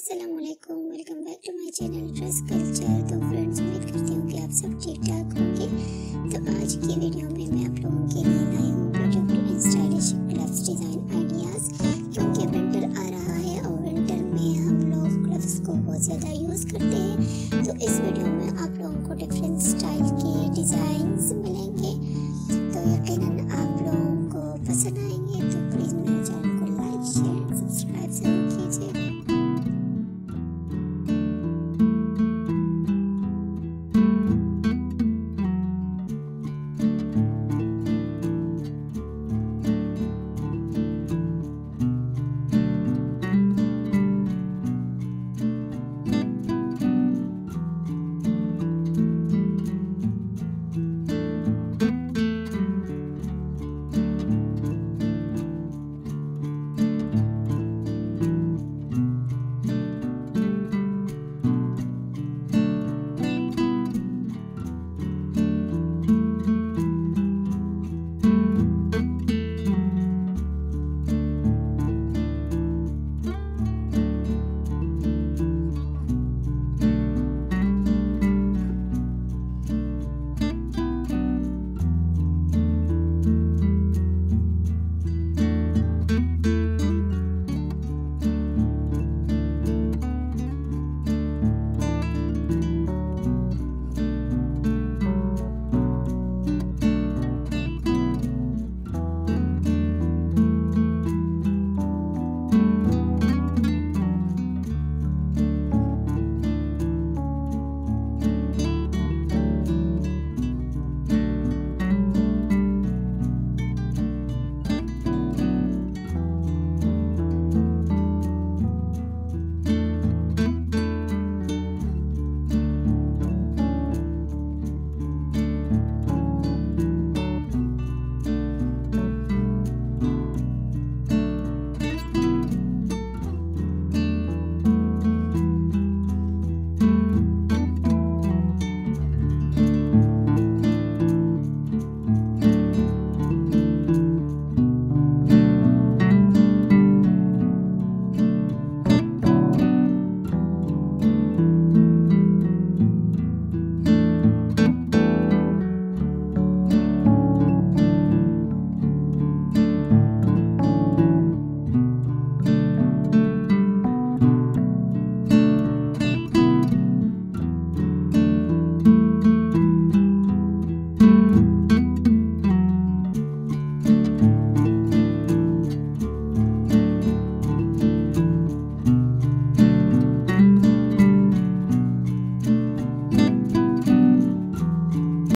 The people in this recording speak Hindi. Assalamualaikum, welcome back to my channel dress culture. तो फ्रेंड्स, उम्मीद करती हूँ कि आप सब ठीक ठाक होंगे। तो आज की वीडियो में मैं आप लोगों के लिए लाई हूँ beautiful and stylish gloves design ideas, क्योंकि विंटर आ रहा है और विंटर में हम लोग ग्लव्स को बहुत ज़्यादा यूज़ करते हैं। तो इस वीडियो में आप लोगों को डिफरेंट स्टाइल के डिज़ाइंस मिलेंगे